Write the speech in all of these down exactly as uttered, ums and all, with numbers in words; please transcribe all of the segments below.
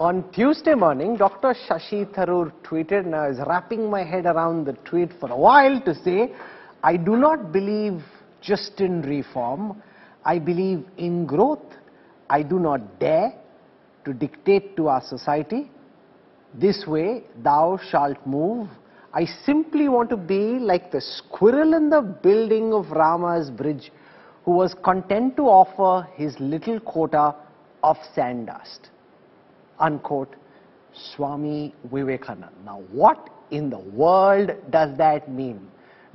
On Tuesday morning, Doctor Shashi Tharoor tweeted, and I was wrapping my head around the tweet for a while, to say, I do not believe just in reform, I believe in growth. I do not dare to dictate to our society, this way thou shalt move. I simply want to be like the squirrel in the building of Rama's bridge, who was content to offer his little quota of sand dust. Unquote, Swami Vivekananda. Now what in the world does that mean?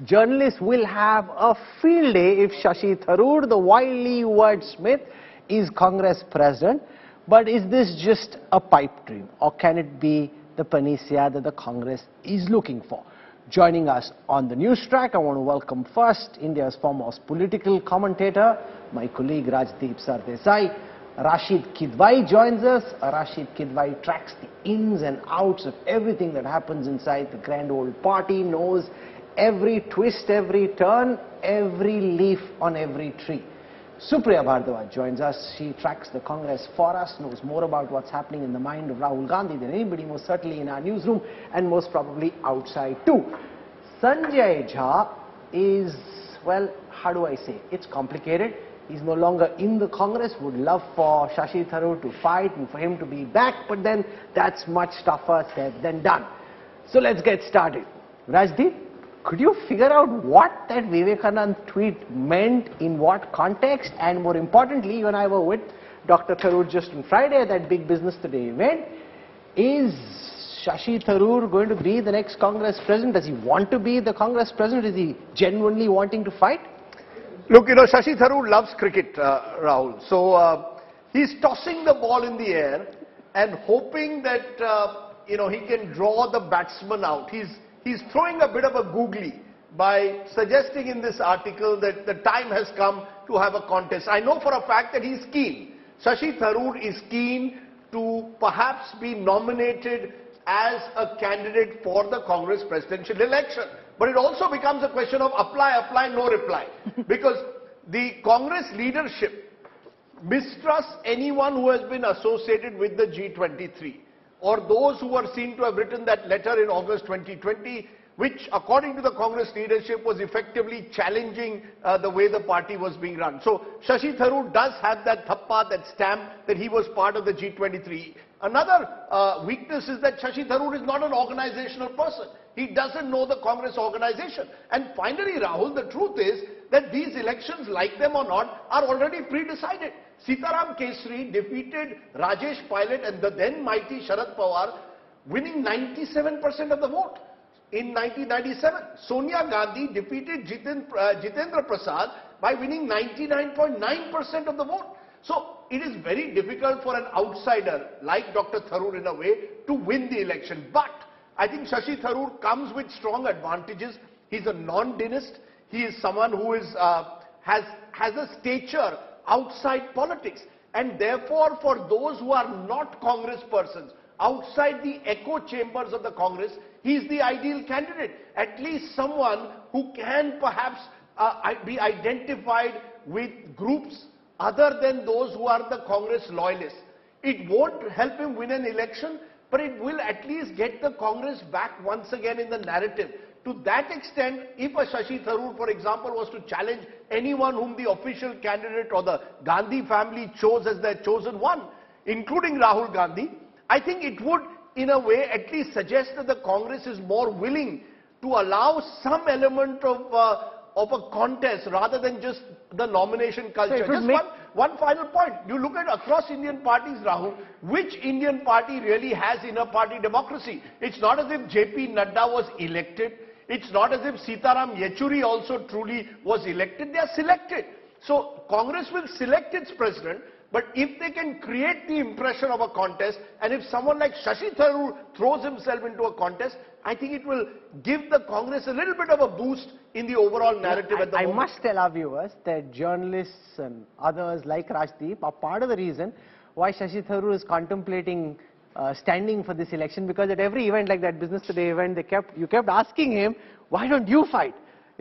Journalists will have a field day if Shashi Tharoor, the wily wordsmith, is Congress president. But is this just a pipe dream, or can it be the panacea that the Congress is looking for? Joining us on the Newstrack, I want to welcome first India's foremost political commentator, my colleague Rajdeep Sardesai. Rashid Kidwai joins us. Rashid Kidwai tracks the ins and outs of everything that happens inside the grand old party, knows every twist, every turn, every leaf on every tree. Supriya Bhardwaj joins us. She tracks the Congress for us, knows more about what's happening in the mind of Rahul Gandhi than anybody, most certainly in our newsroom and most probably outside too. Sanjay Jha is, well, how do I say, it's complicated. He's no longer in the Congress, would love for Shashi Tharoor to fight and for him to be back, but then that's much tougher said than done. So let's get started. Rajdeep, could you figure out what that Vivekananda tweet meant, in what context? And more importantly, you and I were with Doctor Tharoor just on Friday at that big Business Today event. Is Shashi Tharoor going to be the next Congress president? Does he want to be the Congress president? Is he genuinely wanting to fight? Look, you know, Shashi Tharoor loves cricket, uh, Rahul. So uh, he's tossing the ball in the air and hoping that, uh, you know, he can draw the batsman out. He's He's throwing a bit of a googly by suggesting in this article that the time has come to have a contest. I know for a fact that he's keen. Shashi Tharoor is keen to perhaps be nominated as a candidate for the Congress presidential election. But it also becomes a question of apply, apply, no reply. Because the Congress leadership mistrusts anyone who has been associated with the G twenty-three. Or those who were seen to have written that letter in August twenty twenty, which according to the Congress leadership was effectively challenging uh, the way the party was being run. So Shashi Tharoor does have that thappa, that stamp that he was part of the G twenty-three. Another uh, weakness is that Shashi Tharoor is not an organizational person. He doesn't know the Congress organization. And finally, Rahul, the truth is that these elections, like them or not, are already pre-decided. Sitaram Kesari defeated Rajesh Pilot and the then mighty Sharad Pawar, winning ninety-seven percent of the vote in nineteen ninety-seven. Sonia Gandhi defeated Jitendra, uh, Jitendra Prasad by winning ninety-nine point nine percent of the vote. So it is very difficult for an outsider like Doctor Tharoor, in a way, to win the election. But I think Shashi Tharoor comes with strong advantages. He's a non-dynast. He is someone who is, uh, has, has a stature outside politics, and therefore for those who are not Congress persons, outside the echo chambers of the Congress, he is the ideal candidate, at least someone who can perhaps uh, be identified with groups other than those who are the Congress loyalists. It won't help him win an election, but it will at least get the Congress back once again in the narrative. To that extent, if a Shashi Tharoor, for example, was to challenge anyone whom the official candidate or the Gandhi family chose as their chosen one, including Rahul Gandhi, I think it would, in a way, at least suggest that the Congress is more willing to allow some element of, uh, of a contest rather than just the nomination culture. So just one, one final point. You look at across Indian parties, Rahul, which Indian party really has inner-party democracy? It's not as if J P Nadda was elected. It's not as if Sitaram Yechury also truly was elected. They are selected. So Congress will select its president, but if they can create the impression of a contest, and if someone like Shashi Tharoor throws himself into a contest, I think it will give the Congress a little bit of a boost in the overall narrative I, at the I moment. I must tell our viewers that journalists and others like Rajdeep are part of the reason why Shashi Tharoor is contemplating Uh, standing for this election, because at every event like that Business Today event, they kept you kept asking him, why don't you fight?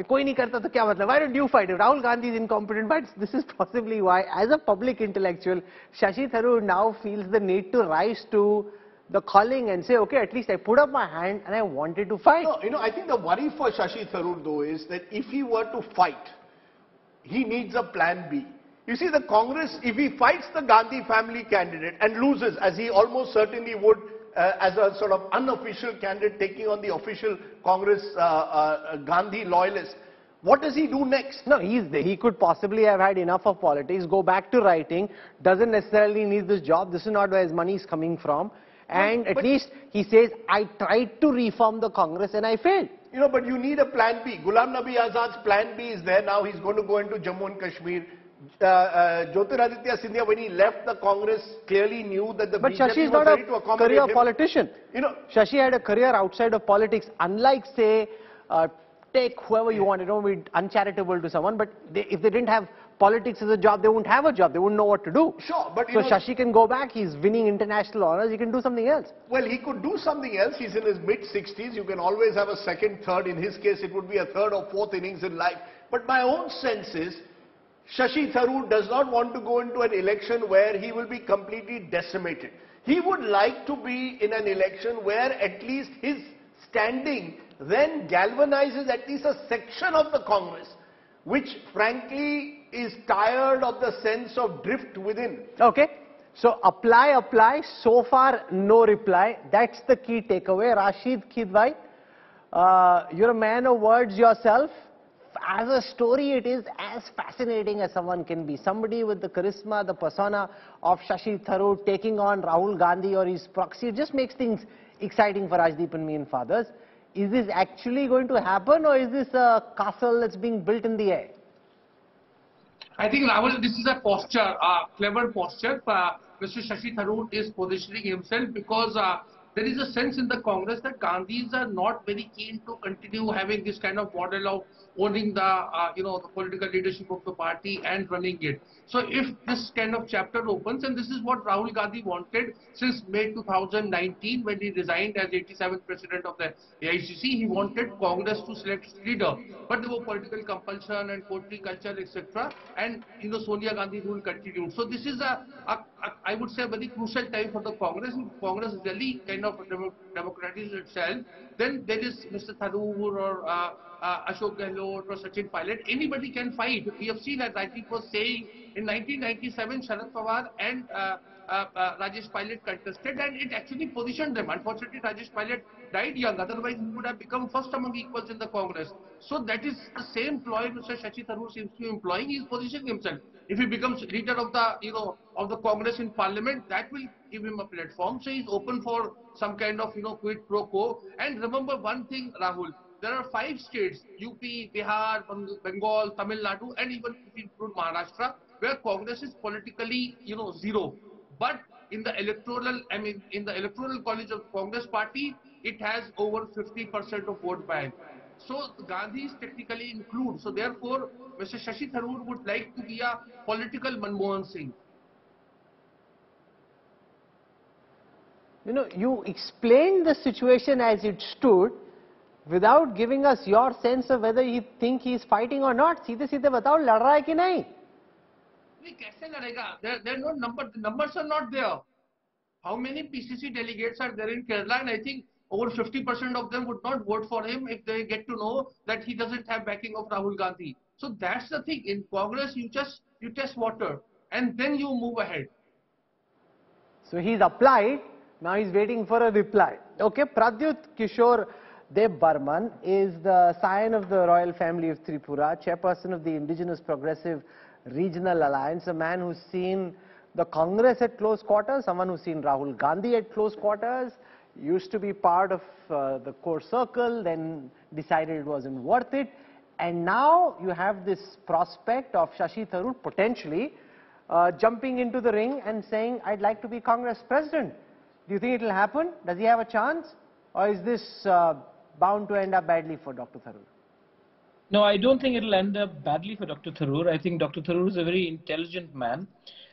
कोई नहीं करता तो क्या मतलब? Why don't you fight it? Rahul Gandhi is incompetent, but this is possibly why, as a public intellectual, Shashi Tharoor now feels the need to rise to the calling and say, okay, at least I put up my hand and I wanted to fight. No, you know, I think the worry for Shashi Tharoor though is that if he were to fight, he needs a plan B. You see, the Congress, if he fights the Gandhi family candidate and loses, as he almost certainly would, uh, as a sort of unofficial candidate taking on the official Congress uh, uh, Gandhi loyalist, what does he do next? No, he's there. He could possibly have had enough of politics, go back to writing, doesn't necessarily need this job. This is not where his money is coming from. And no, at least he says, I tried to reform the Congress and I failed. You know, but you need a plan B. Gulam Nabi Azad's plan B is there now. He's going to go into Jammu and Kashmir. Uh, uh, Jyotiraditya Scindia, when he left the Congress, clearly knew that the but B J P Shashi is was not ready a to accommodate career him. Politician. You know, Shashi had a career outside of politics, unlike, say, uh, take whoever you want. You don't be uncharitable to someone, but they, if they didn't have politics as a job, they wouldn't have a job. They wouldn't know what to do. Sure, but you so know, Shashi can go back. He's winning international honors. He can do something else. Well, he could do something else. He's in his mid sixties. You can always have a second, third. In his case, it would be a third or fourth innings in life. But my own sense is, Shashi Tharoor does not want to go into an election where he will be completely decimated. He would like to be in an election where at least his standing then galvanizes at least a section of the Congress, which frankly is tired of the sense of drift within. Okay. So apply, apply. So far, no reply. That's the key takeaway. Rashid Kidwai, uh, you're a man of words yourself. As a story, it is as fascinating as someone can be. Somebody with the charisma, the persona of Shashi Tharoor taking on Rahul Gandhi or his proxy. It just makes things exciting for Rajdeep and me and for others. Is this actually going to happen, or is this a castle that's being built in the air? I think, Rahul, this is a posture, a clever posture. Uh, Mister Shashi Tharoor is positioning himself because uh, there is a sense in the Congress that Gandhis are not very keen to continue having this kind of model of owning the, uh, you know, the political leadership of the party and running it. So if this kind of chapter opens, and this is what Rahul Gandhi wanted since May two thousand nineteen when he resigned as eighty-seventh president of the A I C C, he wanted Congress to select its leader. But there were political compulsion and coterie culture, et cetera. And, you know, Sonia Gandhi rule continued. So this is a, a, a, I would say, a very crucial time for the Congress. If Congress really kind of democratizes itself, then there is Mister Tharoor or uh, uh, Ashok Gehlot or Sachin Pilot. Anybody can fight. We have seen, as Rajdeep was saying, in nineteen ninety-seven, Sharad Pawar and uh, uh, uh, Rajesh Pilot contested, and it actually positioned them. Unfortunately, Rajesh Pilot died young. Otherwise, he would have become first among equals in the Congress. So that is the same ploy Mister Shashi Tharoor seems to be employing. He is positioning himself. If he becomes leader of the, you know, of the Congress in Parliament, that will give him a platform. So he's open for some kind of, you know, quid pro quo. And remember one thing, Rahul, there are five states, U P, Bihar, Bengal, Tamil Nadu, and even if you include Maharashtra, where Congress is politically, you know, zero. But in the electoral, I mean, in the electoral college of Congress party, it has over fifty percent of vote bank. So Gandhi is technically included. So therefore, Mister Shashi Tharoor would like to be a political Manmohan Singh. You know, you explained the situation as it stood without giving us your sense of whether you think he's fighting or not. Seedhe seedhe batao, lad raha hai ki nahi? There are no numbers. The numbers are not there. How many P C C delegates are there in Kerala? And I think over fifty percent of them would not vote for him if they get to know that he doesn't have backing of Rahul Gandhi. So that's the thing. In Congress, you just you test water and then you move ahead. So he's applied. Now he's waiting for a reply. Okay, Pradyut Kishore Deb Barman is the scion of the royal family of Tripura, chairperson of the Indigenous Progressive Regional Alliance, a man who's seen the Congress at close quarters, someone who's seen Rahul Gandhi at close quarters, used to be part of uh, the core circle, then decided it wasn't worth it. And now you have this prospect of Shashi Tharoor potentially uh, jumping into the ring and saying, I'd like to be Congress president. Do you think it will happen? Does he have a chance? Or is this uh, bound to end up badly for Doctor Tharoor? No, I don't think it will end up badly for Doctor Tharoor. I think Doctor Tharoor is a very intelligent man.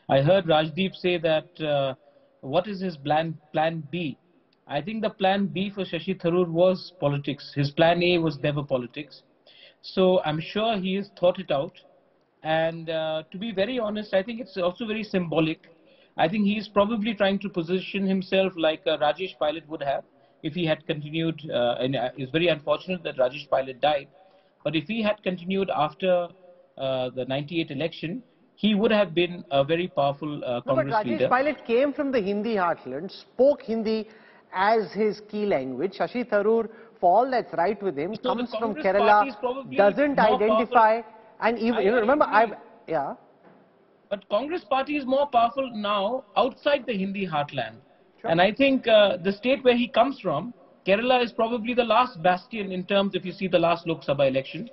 I heard Rajdeep say that uh, what is his plan, plan B? I think the plan B for Shashi Tharoor was politics. His plan A was never politics. So I'm sure he has thought it out. And uh, to be very honest, I think it's also very symbolic. I think he's probably trying to position himself like uh, Rajesh Pilot would have if he had continued. Uh, and it's very unfortunate that Rajesh Pilot died. But if he had continued after uh, the ninety-eight election, he would have been a very powerful uh, Congress no, but Rajesh leader. Rajesh Pilot came from the Hindi heartland, spoke Hindi as his key language. Shashi Tharoor, for all that's right with him, so comes from Kerala, doesn't identify. Powerful. And even, I, remember, I I've, yeah. But Congress party is more powerful now outside the Hindi heartland. Sure. And I think uh, the state where he comes from, Kerala, is probably the last bastion in terms, if you see the last Lok Sabha election.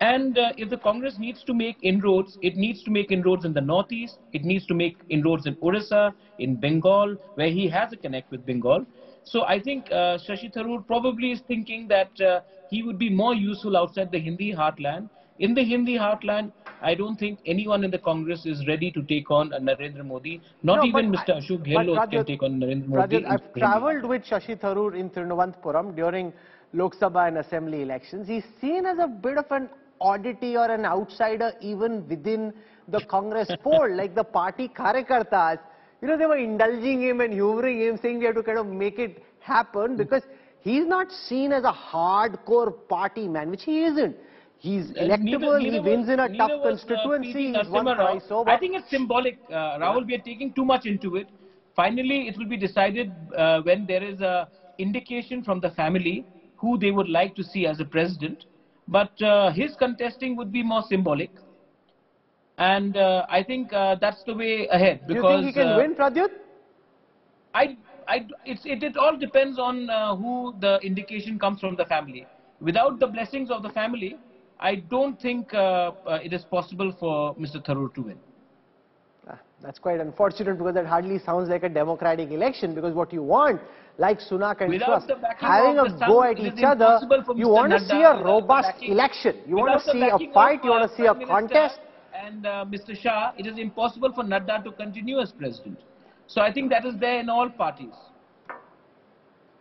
And uh, if the Congress needs to make inroads, it needs to make inroads in the Northeast, it needs to make inroads in Orissa, in Bengal, where he has a connect with Bengal. So I think uh, Shashi Tharoor probably is thinking that uh, he would be more useful outside the Hindi heartland. In the Hindi heartland, I don't think anyone in the Congress is ready to take on a Narendra Modi. Not no, even Mister I, Ashok Gehlot can take on Narendra Modi. Rajat, I've travelled with Shashi Tharoor in Thiruvananthapuram during Lok Sabha and Assembly elections. He's seen as a bit of an oddity or an outsider even within the Congress fold. Like the party Karyakartas, you know, they were indulging him and humouring him, saying we have to kind of make it happen because he's not seen as a hardcore party man, which he isn't. He's electable, neither, neither he wins was, in a tough was, constituency, uh, he's won twice over. I think it's symbolic, uh, Rahul, yeah. We are taking too much into it. Finally, it will be decided uh, when there is an indication from the family who they would like to see as a president. But uh, his contesting would be more symbolic. And uh, I think uh, that's the way ahead. Because, do you think he can uh, win, Pradyut? I, I, it's, it, it all depends on uh, who the indication comes from the family. Without the blessings of the family, I don't think uh, uh, it is possible for Mister Tharoor to win. Ah, that's quite unfortunate because that hardly sounds like a democratic election because what you want, like Sunak and Trust, having a go at each other, you want to see a robust election. You want to see a fight, you want to see a contest. And uh, Mister Shah, it is impossible for Nadda to continue as president. So I think that is there in all parties.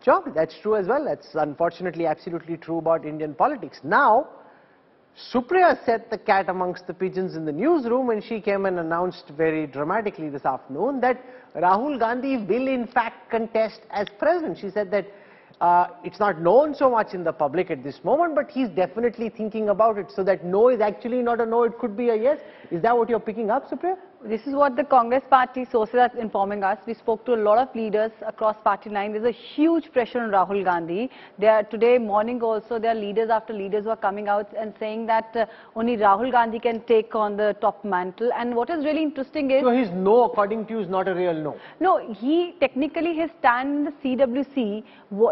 Sure, that's true as well. That's unfortunately absolutely true about Indian politics. Now, Supriya set the cat amongst the pigeons in the newsroom and she came and announced very dramatically this afternoon that Rahul Gandhi will in fact contest as president. She said that uh, it's not known so much in the public at this moment, but he's definitely thinking about it. So that no is actually not a no, it could be a yes. Is that what you're picking up, Supriya? This is what the Congress party sources are informing us. We spoke to a lot of leaders across party line. There's a huge pressure on Rahul Gandhi. They are, today morning also, there are leaders after leaders who are coming out and saying that uh, only Rahul Gandhi can take on the top mantle. And what is really interesting is... So his no, according to you, is not a real no? No, he technically, his stand in the C W C,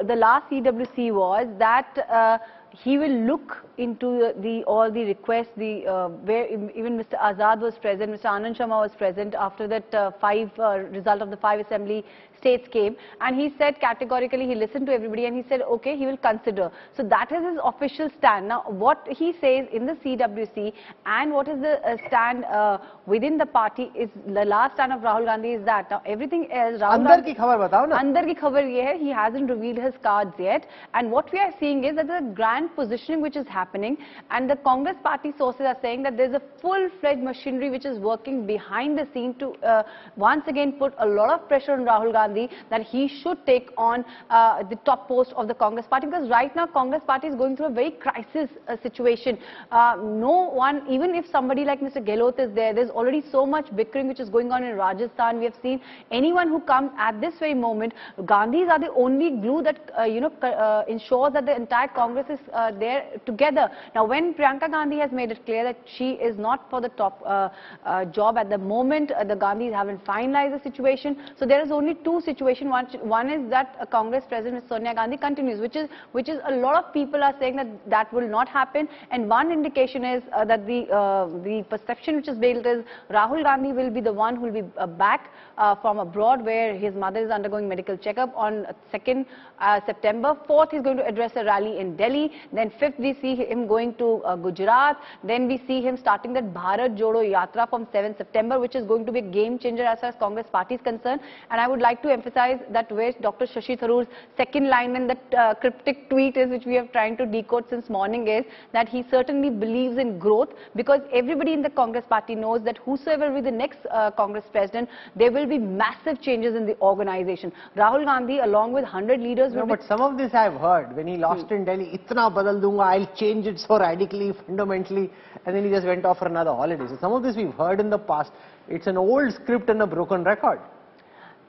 the last C W C was that... Uh, he will look into the all the requests, the, uh, where even Mister Azad was present, Mister Anand Sharma was present after that uh, five uh, result of the five assembly states came, and he said categorically he listened to everybody and he said okay, he will consider. So that is his official stand. Now what he says in the C W C and what is the uh, stand uh, within the party is the last stand of Rahul Gandhi is that. Now everything else, Rahul Gandhi, andar ki khabar ye hai, he hasn't revealed his cards yet, and what we are seeing is that the grand positioning which is happening, and the Congress party sources are saying that there's a full-fledged machinery which is working behind the scene to uh, once again put a lot of pressure on Rahul Gandhi that he should take on uh, the top post of the Congress party, because right now Congress party is going through a very crisis uh, situation. Uh, no one, even if somebody like Mister Gehlot is there, there's already so much bickering which is going on in Rajasthan. We have seen anyone who comes at this very moment, Gandhis are the only glue that uh, you know uh, ensures that the entire Congress is Uh, there together. Now when Priyanka Gandhi has made it clear that she is not for the top uh, uh, job at the moment, uh, the Gandhis haven't finalized the situation. So there is only two situations. One, one is that uh, Congress President Sonia Gandhi continues, which is which is a lot of people are saying that that will not happen. And one indication is uh, that the uh, the perception which is built is Rahul Gandhi will be the one who will be uh, back uh, from abroad where his mother is undergoing medical checkup on second uh, September. fourth, he's going to address a rally in Delhi. Then fifth, we see him going to uh, Gujarat. Then we see him starting that Bharat Jodo Yatra from seventh September, which is going to be a game changer as far as Congress party is concerned. And I would like to emphasize that where Doctor Shashi Tharoor's second line in that uh, cryptic tweet is, which we have trying to decode since morning, is that he certainly believes in growth, because everybody in the Congress party knows that whosoever will be the next uh, Congress president, there will be massive changes in the organization. Rahul Gandhi, along with one hundred leaders... No, but some of this I've heard. When he lost hmm. in Delhi, itna badal dunga, I'll change it so radically, fundamentally, and then he just went off for another holiday. So some of this we've heard in the past. It's an old script and a broken record.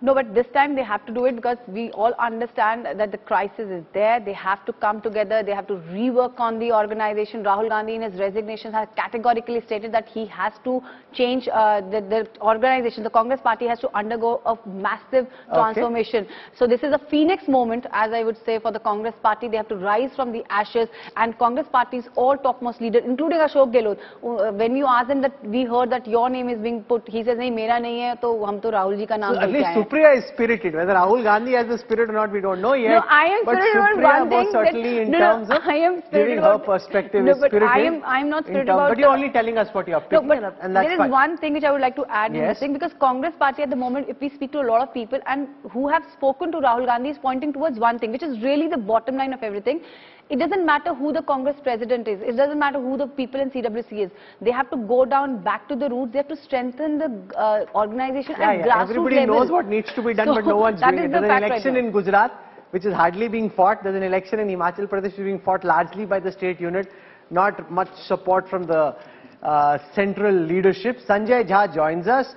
No, but this time they have to do it, because we all understand that the crisis is there. They have to come together. They have to rework on the organization. Rahul Gandhi in his resignation has categorically stated that he has to change uh, the, the organization. The Congress party has to undergo a massive transformation. Okay. So this is a phoenix moment, as I would say, for the Congress party. They have to rise from the ashes, and Congress party's all topmost leader, including Ashok Gehlot. When you ask him that we heard that your name is being put, he says, nahi, mera nahi hai, toh hum toh Rahul ji ka naam leke hai. Supriya is spirited. Whether Rahul Gandhi has the spirit or not, we don't know yet. No, I am but spirited Supriya about one thing. Certainly in no, no, terms of I am giving her perspective no, is spirited. I am, I am not spirited about... But you are only telling us what you are picking. No, but and that's there is fine. One thing which I would like to add. Yes. Thing, because Congress party at the moment, if we speak to a lot of people and who have spoken to Rahul Gandhi, is pointing towards one thing, which is really the bottom line of everything. It doesn't matter who the Congress president is. It doesn't matter who the people in C W C is. They have to go down back to the roots. They have to strengthen the uh, organization yeah, and yeah. grassroots Everybody level. Knows what needs to be done, so but no one's doing it. There's an election right in Gujarat, which is hardly being fought. There's an election in Himachal Pradesh, which is being fought largely by the state unit. Not much support from the uh, central leadership. Sanjay Jha joins us.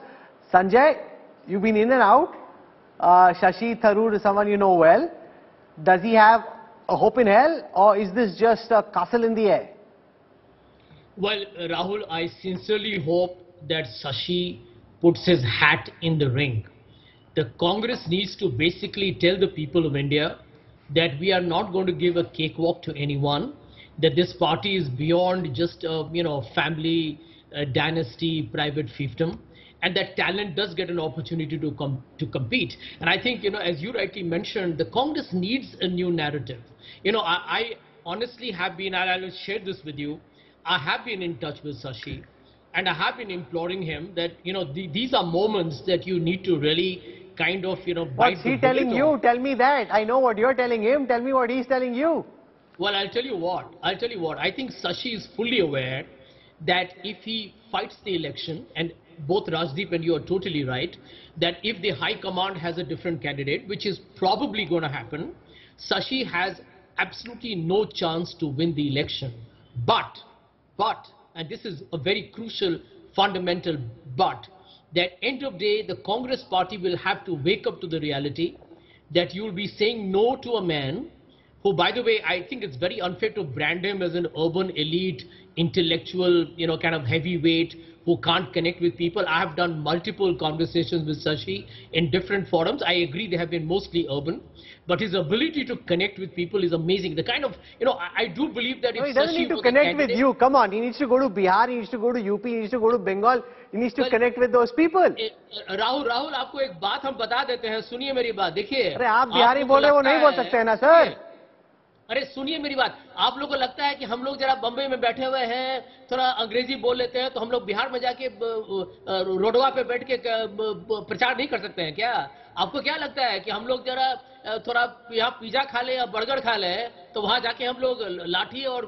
Sanjay, you've been in and out. Uh, Shashi Tharoor is someone you know well. Does he have a hope in hell, or is this just a castle in the air? Well, Rahul, I sincerely hope that Shashi puts his hat in the ring. The Congress needs to basically tell the people of India that we are not going to give a cakewalk to anyone, that this party is beyond just a you know, family, a dynasty, private fiefdom, and that talent does get an opportunity to com to compete. And I think, you know, as you rightly mentioned, the Congress needs a new narrative. You know, I, I honestly have been, and I will share this with you, I have been in touch with Shashi, and I have been imploring him that, you know, the, these are moments that you need to really kind of, you know, bite. What's he telling you? Tell me that. I know what you're telling him. Tell me what he's telling you. Well, I'll tell you what. I'll tell you what. I think Shashi is fully aware that if he fights the election, and both Rajdeep and you are totally right, that if the high command has a different candidate, which is probably going to happen, Shashi has absolutely no chance to win the election. But, but, and this is a very crucial, fundamental but, that end of day, the Congress party will have to wake up to the reality that you will be saying no to a man who, by the way, I think it's very unfair to brand him as an urban elite, intellectual, you know, kind of heavyweight, who can't connect with people. I have done multiple conversations with Shashi in different forums. I agree they have been mostly urban, but his ability to connect with people is amazing. The kind of, you know, I, I do believe that if no, he doesn't Shashi need to connect with you, come on, he needs to go to Bihar, he needs to go to U P, he needs to go to Bengal, he needs to well, connect with those people. Eh, Rahul, Rahul, आपको एक बात हम बता देते हैं, सुनिए मेरी बात, देखिए. अरे आप बिहारी बोल रहे हो, नहीं बोल सकते हैं ना, सर. अरे सुनिए मेरी बात, आप लोगों को लगता है कि हम लोग जरा बम्बई में बैठे हुए हैं, थोड़ा अंग्रेजी बोल लेते हैं, तो हम लोग बिहार में जाके रोडवा पे बैठ के प्रचार नहीं कर सकते हैं क्या? आपको क्या लगता है कि हम लोग जरा थोड़ा यहाँ पिज्जा खा ले या बर्गर खा ले, तो वहाँ जाके हम लोग लाठी और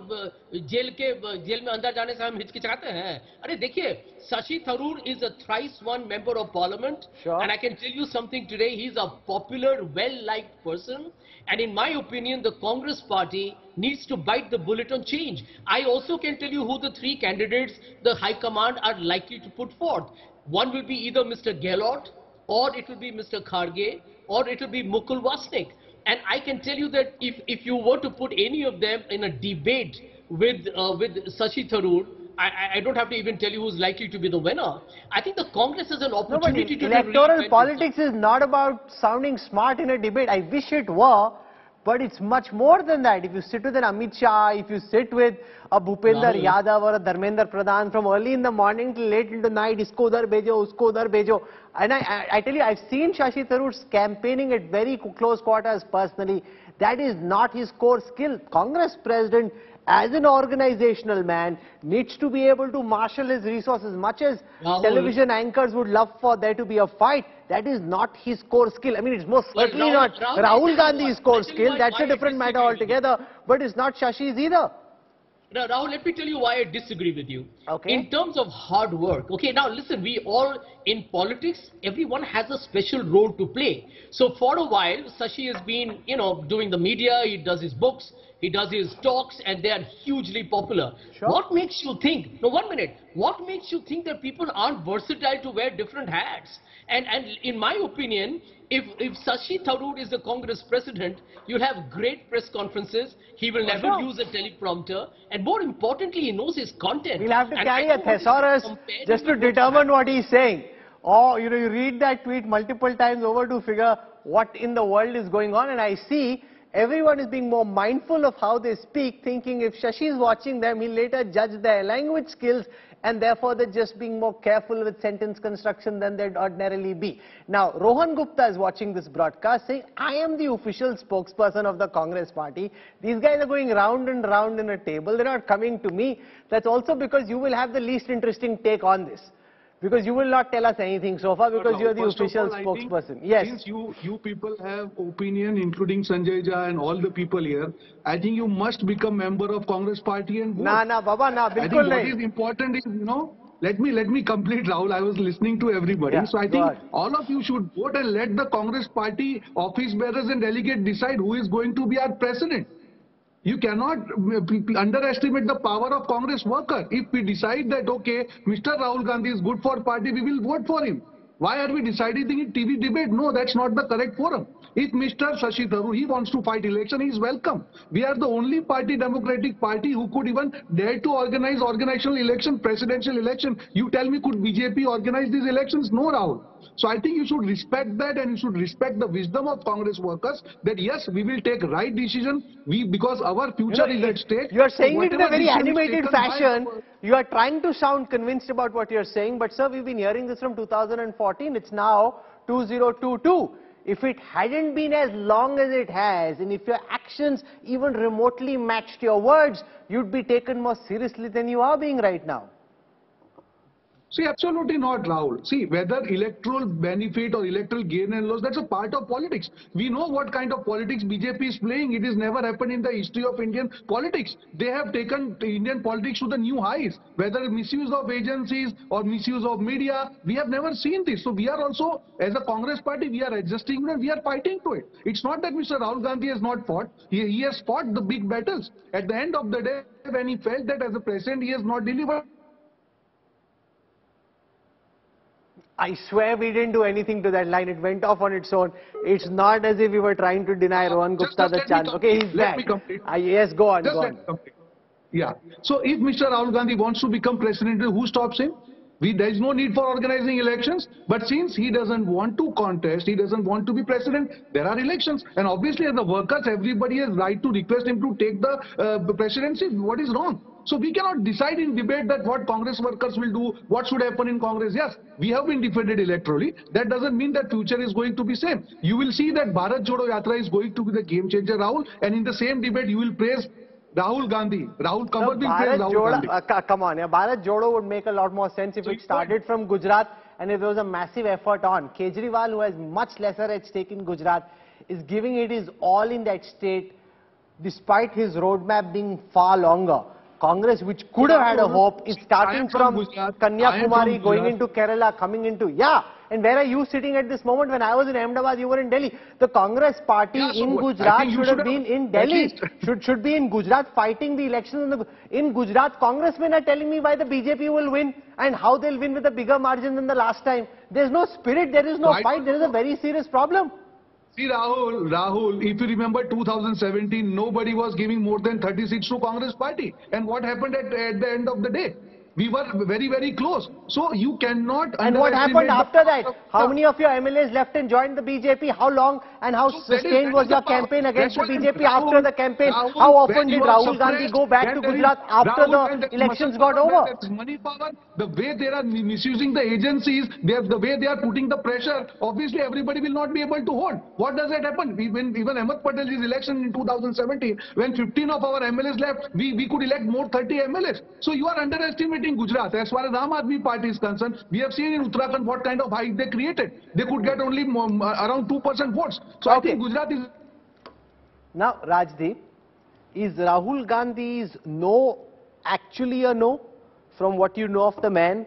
जेल के जेल में अंदर जाने से हम हिचकिचाते हैं? अरे देखिए, Shashi Tharoor is a thrice one member of parliament, sure. And I can tell you something today, he's a popular, well-liked person, and in my opinion, the Congress party needs to bite the bullet on change. I also can tell you who the three candidates the high command are likely to put forth. One will be either Mister Gehlot, or it will be Mister Kharge, or it will be Mukul Vasnik. And I can tell you that if, if you were to put any of them in a debate with, uh, with Shashi Tharoor, I, I don't have to even tell you who's likely to be the winner. I think the Congress has an opportunity no, but to... Electoral politics is not about sounding smart in a debate. I wish it were, but it's much more than that. If you sit with an Amit Shah, if you sit with अब भूपेंद्र यादव और Dharmendra Pradhan from early in the morning till late into night, इसको उधर भेजो, उसको उधर भेजो. And I, I, I tell you, I've seen Shashi Tharoor's campaigning at very close quarters personally. That is not his core skill. Congress president, as an organizational man, needs to be able to marshal his resources. Much as Rahul, television anchors would love for there to be a fight, that is not his core skill. I mean, it's most well, certainly Rahul, not Rahul, Rahul Gandhi's core skill. That's a different matter altogether. But it's not Shashi's either. Now, Rahul, let me tell you why I disagree with you. Okay. In terms of hard work, okay, now listen, we all, in politics, everyone has a special role to play. So for a while, Shashi has been, you know, doing the media, he does his books, he does his talks, and they are hugely popular. Sure. What makes you think, no, one minute, what makes you think that people aren't versatile to wear different hats? And, and in my opinion, If, if Shashi Tharoor is the Congress president, you'll have great press conferences. He will never sure. use a teleprompter. And more importantly, he knows his content. He'll have to and carry a thesaurus just to determine what he's saying. Or, you know, you read that tweet multiple times over to figure what in the world is going on. And I see everyone is being more mindful of how they speak, thinking if Shashi is watching them, he'll later judge their language skills. And therefore, they're just being more careful with sentence construction than they'd ordinarily be. Now, Rohan Gupta is watching this broadcast saying, I am the official spokesperson of the Congress party. These guys are going round and round in a table. They're not coming to me. That's also because you will have the least interesting take on this. Because you will not tell us anything so far because now, you're the official all, spokesperson. Yes. Since you, you people have opinion, including Sanjay Jha and all the people here, I think you must become member of Congress party and vote. Nah, nah, Baba, nah, I think what nahin. is important is, you know, let me, let me complete, Rahul. I was listening to everybody. Yeah, so I think on. all of you should vote and let the Congress party office bearers and delegates decide who is going to be our president. You cannot underestimate the power of Congress worker. If we decide that, okay, Mister Rahul Gandhi is good for party, we will vote for him. Why are we deciding in T V debate? No, that's not the correct forum. If Mister Shashi Tharoor, he wants to fight election, he's welcome. We are the only party, Democratic Party, who could even dare to organize organizational election, presidential election. You tell me, could B J P organize these elections? No, Rahul. So I think you should respect that and you should respect the wisdom of Congress workers that yes, we will take right decision, we, because our future you know, is at stake. You are saying it in a very animated fashion. By, you are trying to sound convinced about what you are saying, but sir, we've been hearing this from two thousand fourteen. It's now two thousand twenty-two. If it hadn't been as long as it has, and if your actions even remotely matched your words, you'd be taken more seriously than you are being right now. See, absolutely not, Rahul. See, whether electoral benefit or electoral gain and loss, that's a part of politics. We know what kind of politics B J P is playing. It has never happened in the history of Indian politics. They have taken Indian politics to the new highs, whether misuse of agencies or misuse of media. We have never seen this. So we are also, as a Congress party, we are adjusting and we are fighting to it. It's not that Mister Rahul Gandhi has not fought. He, he has fought the big battles. At the end of the day, when he felt that as a president, he has not delivered. I swear we didn't do anything to that line. It went off on its own. It's not as if we were trying to deny uh, Rohan Gupta the chance. Okay, he's back. Uh, yes, go on, just go on. Yeah. So if Mister Rahul Gandhi wants to become president, who stops him? We, there is no need for organizing elections. But since he doesn't want to contest, he doesn't want to be president, there are elections. And obviously as the workers, everybody has right to request him to take the uh, presidency. What is wrong? So we cannot decide in debate that what Congress workers will do, what should happen in Congress. Yes, we have been defeated electorally. That doesn't mean that future is going to be same. You will see that Bharat Jodo Yatra is going to be the game changer, Rahul. And in the same debate, you will praise Rahul Gandhi. Rahul Kambar no, will praise Rahul Joda, Gandhi. Uh, come on, yeah. Bharat Jodo would make a lot more sense if so it started from Gujarat and if there was a massive effort on. Kejriwal, who has much lesser at stake in Gujarat, is giving it his all in that state despite his roadmap being far longer. Congress, which could have had a hope, is starting from, from Kanyakumari, going into Kerala, coming into... Yeah, and where are you sitting at this moment? When I was in Ahmedabad, you were in Delhi. The Congress party yeah, so in Gujarat should, should have, have been in Delhi, should, should be in Gujarat fighting the elections. In, the, in Gujarat, congressmen are telling me why the B J P will win and how they'll win with a bigger margin than the last time. There's no spirit, there is no right. fight, there is a very serious problem. See, Rahul, Rahul, if you remember two thousand seventeen, nobody was giving more than thirty seats to Congress party. And what happened at, at the end of the day? We were very, very close. So you cannot... And what happened after that? How many of your M L As left and joined the B J P? How long and how sustained was your campaign against the B J P after the campaign? How often did Rahul Gandhi go back to Gujarat after the elections got over? Money power, the way they are misusing the agencies, they have, the way they are putting the pressure, obviously everybody will not be able to hold. What does that happen? Even, even Ahmed Patel's election in two thousand seventeen, when fifteen of our M L As left, we, we could elect more thirty M L As. So you are underestimating Gujarat. As far as Aam Aadmi Party is concerned, we have seen in Uttarakhand what kind of hike they created. They could get only more, around two percent votes. So okay. I think Gujarat is... Now, Rajdeep, is Rahul Gandhi's no actually a no? From what you know of the man,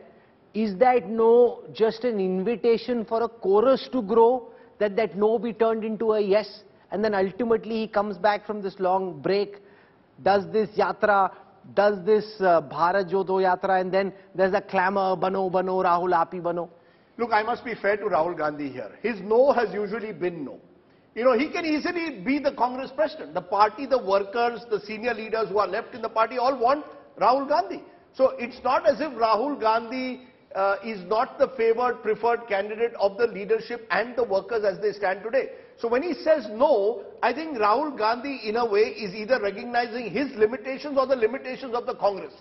is that no just an invitation for a chorus to grow, that that no be turned into a yes, and then ultimately he comes back from this long break, does this yatra, does this uh, Bharat Jodo Yatra, and then there's a clamour, Bano Bano, Rahul Api Bano. Look, I must be fair to Rahul Gandhi here. His no has usually been no. You know, he can easily be the Congress president. The party, the workers, the senior leaders who are left in the party all want Rahul Gandhi. So it's not as if Rahul Gandhi uh, is not the favored, preferred candidate of the leadership and the workers as they stand today. So when he says no, I think Rahul Gandhi in a way is either recognizing his limitations or the limitations of the Congress.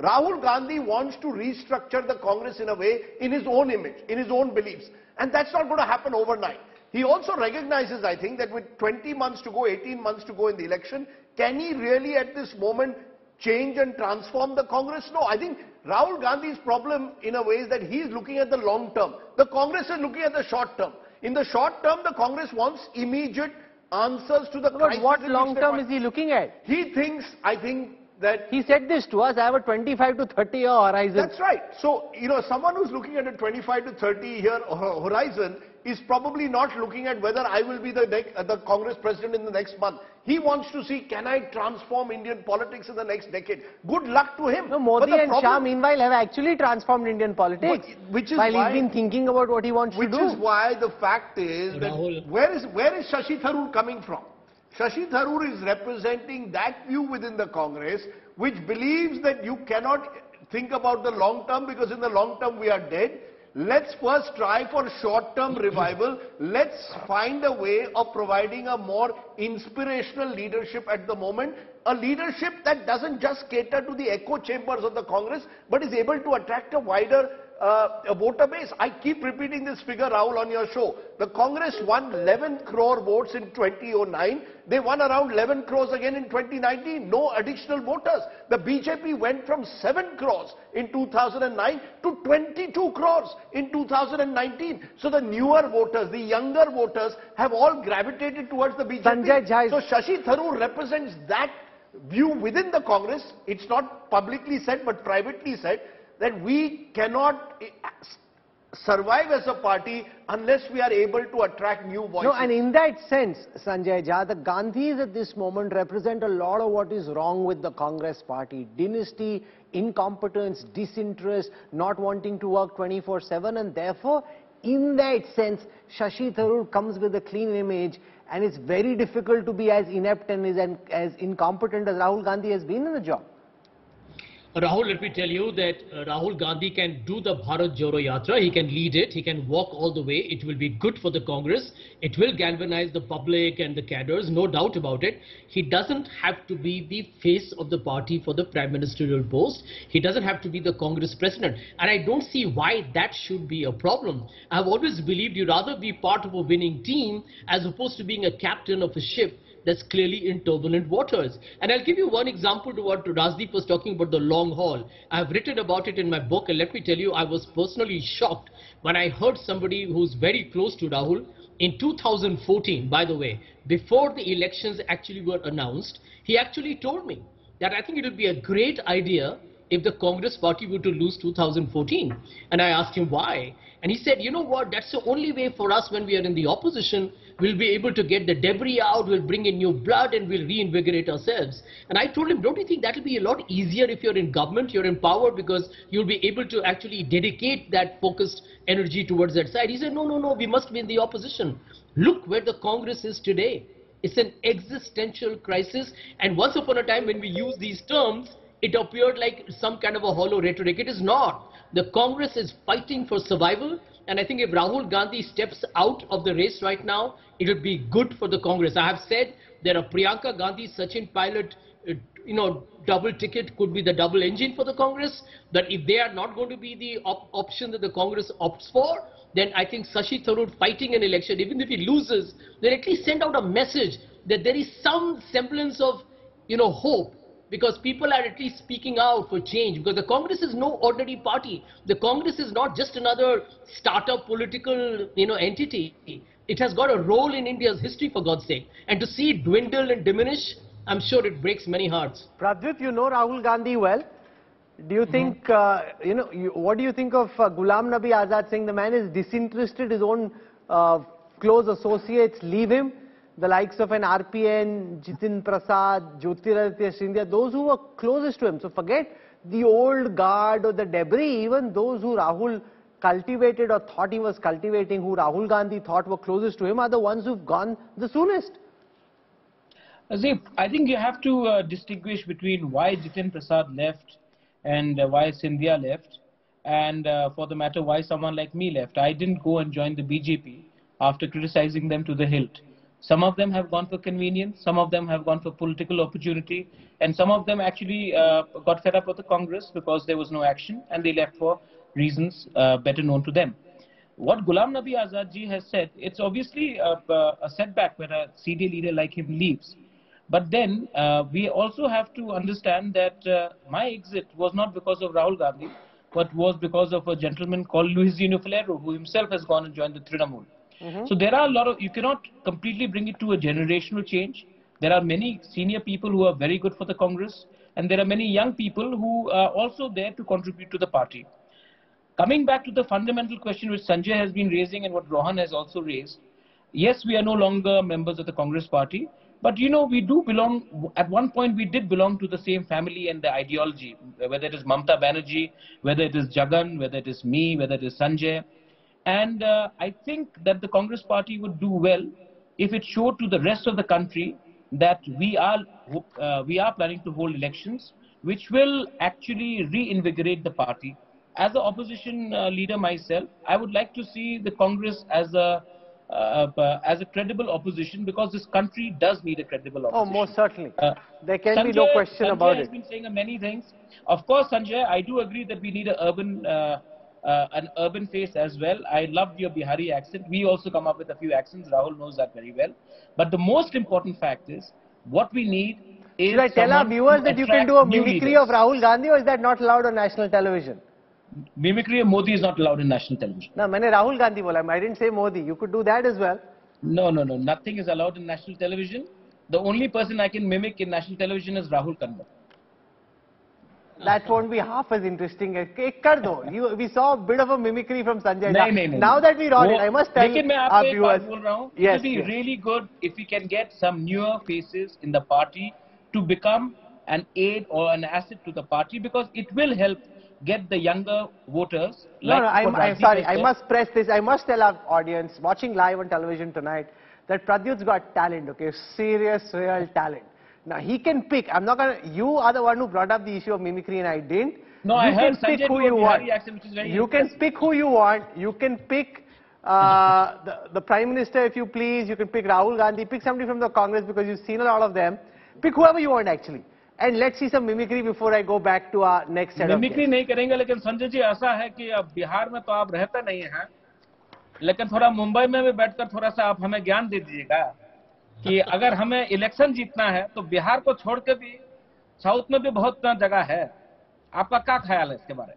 Rahul Gandhi wants to restructure the Congress in a way in his own image, in his own beliefs. And that's not going to happen overnight. He also recognizes, I think, that with twenty months to go, eighteen months to go in the election, can he really at this moment change and transform the Congress? No, I think Rahul Gandhi's problem in a way is that he is looking at the long term. The Congress is looking at the short term. In the short term, the Congress wants immediate answers to the crisis. But what long term is he looking at? He thinks, I think, that... He said this to us, I have a twenty-five to thirty year horizon. That's right. So, you know, someone who's looking at a twenty-five to thirty year horizon is probably not looking at whether I will be the, next, uh, the Congress president in the next month. He wants to see, can I transform Indian politics in the next decade? Good luck to him. No, Modi and Shah, meanwhile, have actually transformed Indian politics. Which is why he's been thinking about what he wants to do. Which is why the fact is, that where is, where is Shashi Tharoor coming from? Shashi Tharoor is representing that view within the Congress, which believes that you cannot think about the long term because in the long term we are dead. Let's first try for short-term revival. Let's find a way of providing a more inspirational leadership at the moment. A leadership that doesn't just cater to the echo chambers of the Congress, but is able to attract a wider uh, a voter base. I keep repeating this figure, Rahul, on your show. The Congress won eleven crore votes in two thousand nine. They won around eleven crores again in twenty nineteen. No additional voters. The B J P went from seven crores in two thousand nine to twenty-two crores in two thousand nineteen. So the newer voters, the younger voters have all gravitated towards the B J P. Sanjay Jha. So Shashi Tharoor represents that view within the Congress. It's not publicly said but privately said that we cannot survive as a party unless we are able to attract new voices. No, and in that sense, Sanjay Jha, the Gandhis at this moment represent a lot of what is wrong with the Congress party. Dynasty, incompetence, disinterest, not wanting to work twenty-four seven, and therefore, in that sense, Shashi Tharoor comes with a clean image, and it's very difficult to be as inept and as, as incompetent as Rahul Gandhi has been in the job. Rahul, let me tell you that uh, Rahul Gandhi can do the Bharat Jodo Yatra. He can lead it. He can walk all the way. It will be good for the Congress. It will galvanize the public and the cadres, no doubt about it. He doesn't have to be the face of the party for the prime ministerial post. He doesn't have to be the Congress president. And I don't see why that should be a problem. I've always believed you'd rather be part of a winning team as opposed to being a captain of a ship that's clearly in turbulent waters. And I'll give you one example to what Rajdeep was talking about, the long haul. I've written about it in my book, and let me tell you, I was personally shocked when I heard somebody who's very close to Rahul. In two thousand fourteen, by the way, before the elections actually were announced, he actually told me that I think it would be a great idea if the Congress party were to lose two thousand fourteen. And I asked him why. And he said, you know what, that's the only way for us when we are in the opposition, we'll be able to get the debris out, we'll bring in new blood and we'll reinvigorate ourselves. And I told him, don't you think that'll be a lot easier if you're in government, you're in power, because you'll be able to actually dedicate that focused energy towards that side. He said, no, no, no, we must be in the opposition. Look where the Congress is today. It's an existential crisis. And once upon a time when we use these terms, it appeared like some kind of a hollow rhetoric. It is not. The Congress is fighting for survival, and I think if Rahul Gandhi steps out of the race right now, it will be good for the Congress. I have said there are Priyanka Gandhi, Sachin Pilot, you know, double ticket could be the double engine for the Congress, but if they are not going to be the op option that the Congress opts for, then I think Shashi Tharoor fighting an election, even if he loses, then at least send out a message that there is some semblance of, you know, hope, because people are at least speaking out for change, because the Congress is no ordinary party. The Congress is not just another startup political, you know, entity. It has got a role in India's history, for God's sake, and to see it dwindle and diminish, I'm sure it breaks many hearts. Pradyut, you know Rahul Gandhi well. Do you think, mm-hmm. uh, you know, you, what do you think of uh, Gulam Nabi Azad saying the man is disinterested, his own uh, close associates leave him? The likes of an R P N, Jitendra Prasad, Jyotiraditya Scindia, those who were closest to him. So forget the old guard or the debris, even those who Rahul cultivated or thought he was cultivating, who Rahul Gandhi thought were closest to him, are the ones who've gone the soonest. Azif, I think you have to uh, distinguish between why Jitendra Prasad left and uh, why Scindia left, and uh, for the matter why someone like me left. I didn't go and join the B J P after criticizing them to the hilt. Some of them have gone for convenience, some of them have gone for political opportunity, and some of them actually uh, got fed up with the Congress because there was no action, and they left for reasons uh, better known to them. What Gulam Nabi Azad ji has said, it's obviously a, a setback when a senior leader like him leaves. But then uh, we also have to understand that uh, my exit was not because of Rahul Gandhi, but was because of a gentleman called Luisino Falero, who himself has gone and joined the Trinamool. Mm-hmm. So there are a lot of, you cannot completely bring it to a generational change. There are many senior people who are very good for the Congress, and there are many young people who are also there to contribute to the party. Coming back to the fundamental question which Sanjay has been raising and what Rohan has also raised, yes, we are no longer members of the Congress party, but, you know, we do belong, at one point we did belong to the same family and the ideology, whether it is Mamata Banerjee, whether it is Jagan, whether it is me, whether it is Sanjay. And uh, I think that the Congress party would do well if it showed to the rest of the country that we are, uh, we are planning to hold elections, which will actually reinvigorate the party. As an opposition uh, leader myself, I would like to see the Congress as a Uh, as a credible opposition, because this country does need a credible opposition. Oh, most certainly. Uh, there can Sanjay, be no question Sanjay about it. Sanjay has been saying many things. Of course, Sanjay, I do agree that we need an urban, uh, uh, an urban face as well. I loved your Bihari accent. We also come up with a few accents. Rahul knows that very well. But the most important fact is, what we need is... Should I tell our viewers that you can do a mimicry of Rahul Gandhi, or is that not allowed on national television? Mimicry of Modi is not allowed in national television. No, I said Rahul Gandhi, I didn't say Modi. You could do that as well. No, no, no. Nothing is allowed in national television. The only person I can mimic in national television is Rahul Gandhi. That won't be half as interesting. You, we saw a bit of a mimicry from Sanjay Jha. No, no, no, now that we're on no, it, I must tell our viewers. Yes, it would be yes. really good if we can get some newer faces in the party to become an aid or an asset to the party, because it will help get the younger voters. Like no, no, I'm, I'm sorry. I must press this. I must tell our audience watching live on television tonight that Pradyut's got talent, okay? Serious, real talent. Now, he can pick. I'm not going to... You are the one who brought up the issue of mimicry and I didn't. No, you I heard Sanjay who you want. Accent, which is very you can pick who you want. You can pick uh, the, the Prime Minister, if you please. You can pick Rahul Gandhi. Pick somebody from the Congress, because you've seen a lot of them. Pick whoever you want, actually. And let's see some mimicry before I go back to our next set of guests. Mimicry nahi karenge, lekin Sanjay ji aisa hai ki ab Bihar mein to aap rehta nahi hai, lekin thoda Mumbai mein bhi baitkar thoda sa aap hame gyan de dijiyega ki agar hame election jeetna hai to Bihar ko chhod ke bhi South mein bhi bahut jagah hai. Aapka kya khayal hai iske bare mein?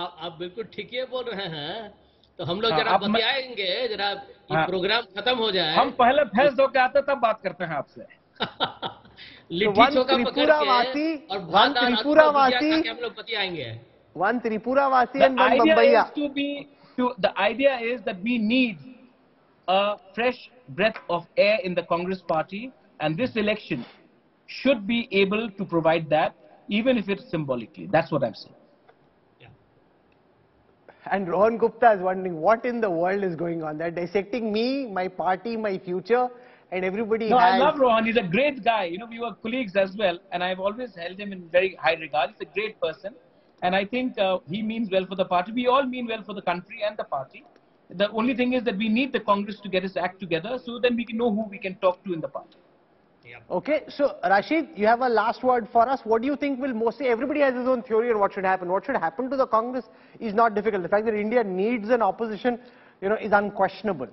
Aap bilkul theek hi bol rahe hain, to hum log jara batayenge jara ye program khatam ho jaye, hum pehle phase do ke aate tab baat karte hain aapse. So one Tripuravasi, one Tripuravasi, one Tripuravasi and one Bambaya. To be, to, the idea is that we need a fresh breath of air in the Congress party, and this election should be able to provide that, even if it's symbolically. That's what I'm saying. Yeah. And Rohan Gupta is wondering what in the world is going on. They're dissecting me, my party, my future. and everybody no, has... I love Rohan. He's a great guy. You know, we were colleagues as well, and I've always held him in very high regard. He's a great person, and I think uh, he means well for the party. We all mean well for the country and the party. The only thing is that we need the Congress to get its act together, so then we can know who we can talk to in the party. Yeah. Okay, so Rashid, you have a last word for us. What do you think will mostly, everybody has his own theory on what should happen. What should happen to the Congress is not difficult. The fact that India needs an opposition, you know, is unquestionable.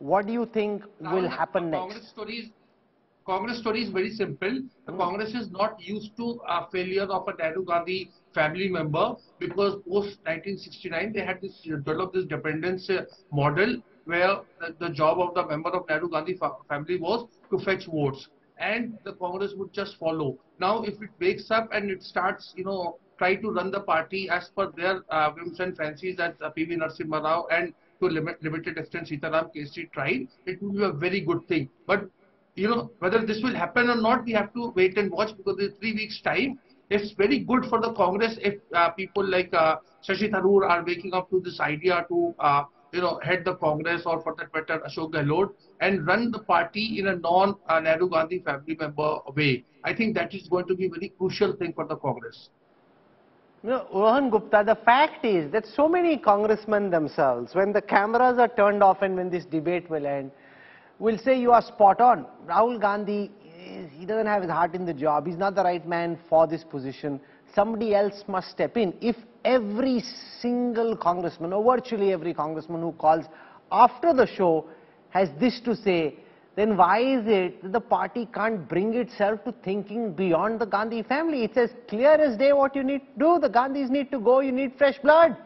What do you think now will happen next? Congress story, Congress story is very simple. The mm. Congress is not used to a failure of a Nehru Gandhi family member, because post nineteen sixty-nine they had this developed this dependence model where the, the job of the member of Nehru Gandhi fa family was to fetch votes. And the Congress would just follow. Now, if it wakes up and it starts, you know, try to run the party as per their uh, whims and fancies, as uh, P V Narasimha Rao and to limit, limited extent Sitaram Kesari tried, it would be a very good thing. But, you know, whether this will happen or not, we have to wait and watch, because in three weeks' time, it's very good for the Congress if uh, people like uh, Shashi Tharoor are waking up to this idea to, uh, you know, head the Congress, or for that matter, Ashok Gehlot, and run the party in a non-Nehru Gandhi family member way. I think that is going to be a very crucial thing for the Congress. No, Rohan Gupta, the fact is that so many congressmen themselves, when the cameras are turned off and when this debate will end, will say you are spot on. Rahul Gandhi, he doesn't have his heart in the job. He's not the right man for this position. Somebody else must step in. If every single congressman, or virtually every congressman who calls after the show has this to say, then why is it that the party can't bring itself to thinking beyond the Gandhi family? It's as clear as day what you need to do. The Gandhis need to go. You need fresh blood.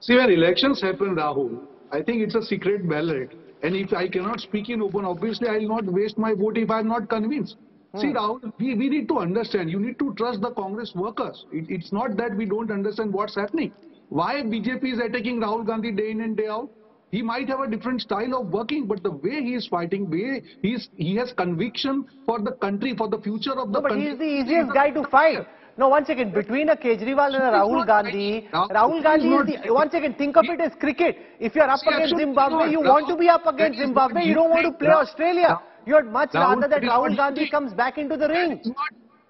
See, when elections happen, Rahul, I think it's a secret ballot. And if I cannot speak in open, obviously I will not waste my vote if I am not convinced. Hmm. See, Rahul, we, we need to understand, you need to trust the Congress workers. It, it's not that we don't understand what's happening. Why B J P is attacking Rahul Gandhi day in and day out? He might have a different style of working, but the way he is fighting, way he, is, he has conviction for the country, for the future of the no, but country. But he is the easiest guy to fight. No, one second, between a Kejriwal and a Rahul Gandhi, Rahul Gandhi is the, one second, think of it as cricket. If you are up against Zimbabwe, you want to be up against Zimbabwe, you don't want to play Australia. You would much rather that Rahul Gandhi comes back into the ring.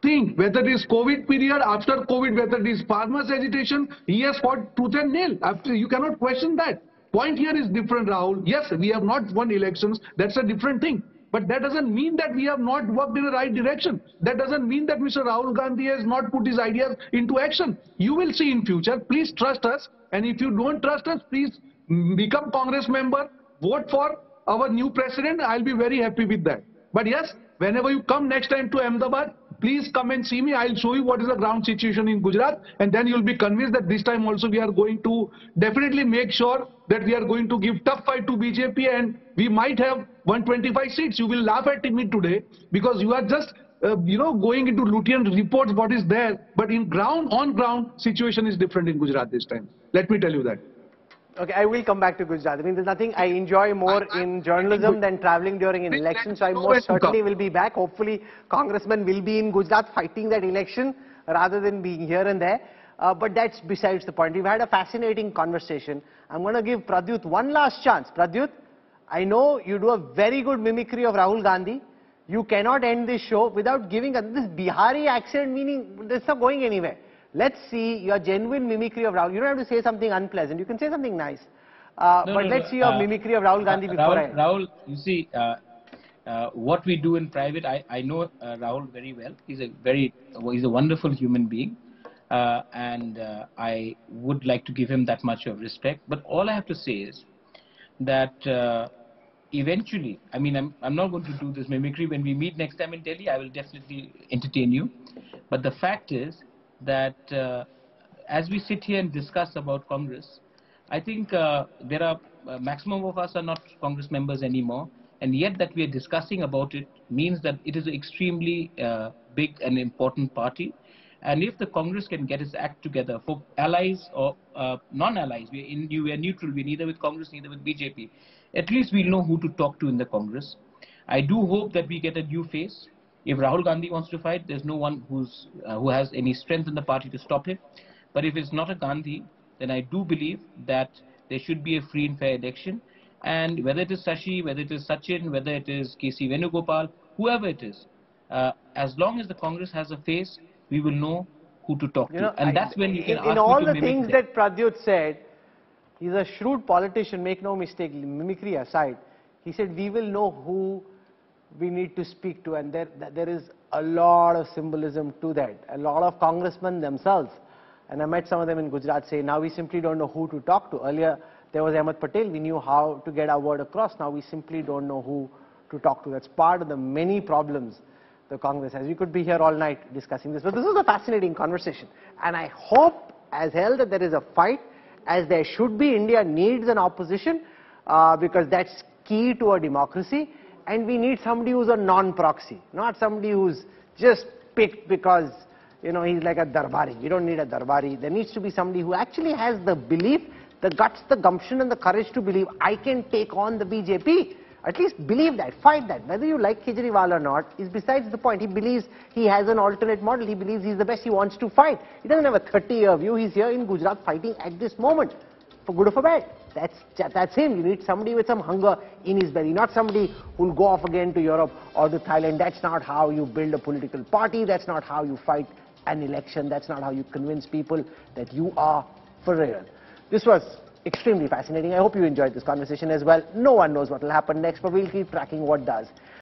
Think whether it is COVID period, after COVID, whether it is farmers' agitation, he has fought tooth and nail. After, you cannot question that. Point here is different, Rahul. Yes, we have not won elections. That's a different thing. But that doesn't mean that we have not worked in the right direction. That doesn't mean that Mister Rahul Gandhi has not put his ideas into action. You will see in future. Please trust us. And if you don't trust us, please become Congress member. Vote for our new president. I'll be very happy with that. But yes, whenever you come next time to Ahmedabad, please come and see me. I'll show you what is the ground situation in Gujarat. And then you'll be convinced that this time also we are going to definitely make sure that we are going to give tough fight to B J P, and we might have one twenty-five seats. You will laugh at me today because you are just, uh, you know, going into Lutyens reports what is there. But in ground, on ground, situation is different in Gujarat this time. Let me tell you that. Okay, I will come back to Gujarat. I mean, there's nothing I enjoy more I, I, in journalism I, I, than traveling during an election. So I most certainly will be back. Hopefully, congressmen will be in Gujarat fighting that election rather than being here and there. Uh, but that's besides the point. We've had a fascinating conversation. I'm going to give Pradyut one last chance. Pradyut, I know you do a very good mimicry of Rahul Gandhi. You cannot end this show without giving a, this Bihari accent, meaning it's not going anywhere. Let's see your genuine mimicry of Rahul. You don't have to say something unpleasant. You can say something nice. Uh, no, but no, let's no. see your uh, mimicry of Rahul Gandhi uh, before Rahul, I... Rahul, you see, uh, uh, what we do in private, I, I know uh, Rahul very well. He's a very, he's a wonderful human being. Uh, and uh, I would like to give him that much of respect. But all I have to say is that uh, eventually, I mean, I'm, I'm not going to do this mimicry. When we meet next time in Delhi, I will definitely entertain you. But the fact is that uh, as we sit here and discuss about Congress, I think uh, there are uh, maximum of us are not Congress members anymore, and yet that we are discussing about it means that it is an extremely uh, big and important party. And if the Congress can get its act together for allies or uh, non-allies, we are in, we are neutral, we are neither with Congress, neither with B J P, at least we'll know who to talk to in the Congress. I do hope that we get a new face. If Rahul Gandhi wants to fight, there's no one who's, uh, who has any strength in the party to stop him. But if it's not a Gandhi, then I do believe that there should be a free and fair election. And whether it is Shashi, whether it is Sachin, whether it is K C Venugopal, whoever it is, uh, as long as the Congress has a face, we will know who to talk you to. Know, and I, that's when you can in, ask in all the things them. That Pradyut said, he's a shrewd politician, make no mistake, mimicry aside. He said, we will know who we need to speak to, and there, there is a lot of symbolism to that. A lot of congressmen themselves, and I met some of them in Gujarat, say, now we simply don't know who to talk to. Earlier, there was Ahmed Patel, we knew how to get our word across. Now we simply don't know who to talk to. That's part of the many problems the Congress has. We could be here all night discussing this, but this is a fascinating conversation. And I hope as hell that there is a fight, as there should be. India needs an opposition uh, because that's key to a democracy. And we need somebody who's a non-proxy, not somebody who's just picked because, you know, he's like a darbari. We don't need a darbari. There needs to be somebody who actually has the belief, the guts, the gumption and the courage to believe, I can take on the B J P. At least believe that, fight that. Whether you like Kejriwal or not is besides the point. He believes he has an alternate model. He believes he's the best. He wants to fight. He doesn't have a thirty-year view. He's here in Gujarat fighting at this moment, for good or for bad. That's, that's him. You need somebody with some hunger in his belly, not somebody who will go off again to Europe or to Thailand. That's not how you build a political party. That's not how you fight an election. That's not how you convince people that you are for real. This was extremely fascinating. I hope you enjoyed this conversation as well. No one knows what will happen next, but we'll keep tracking what does.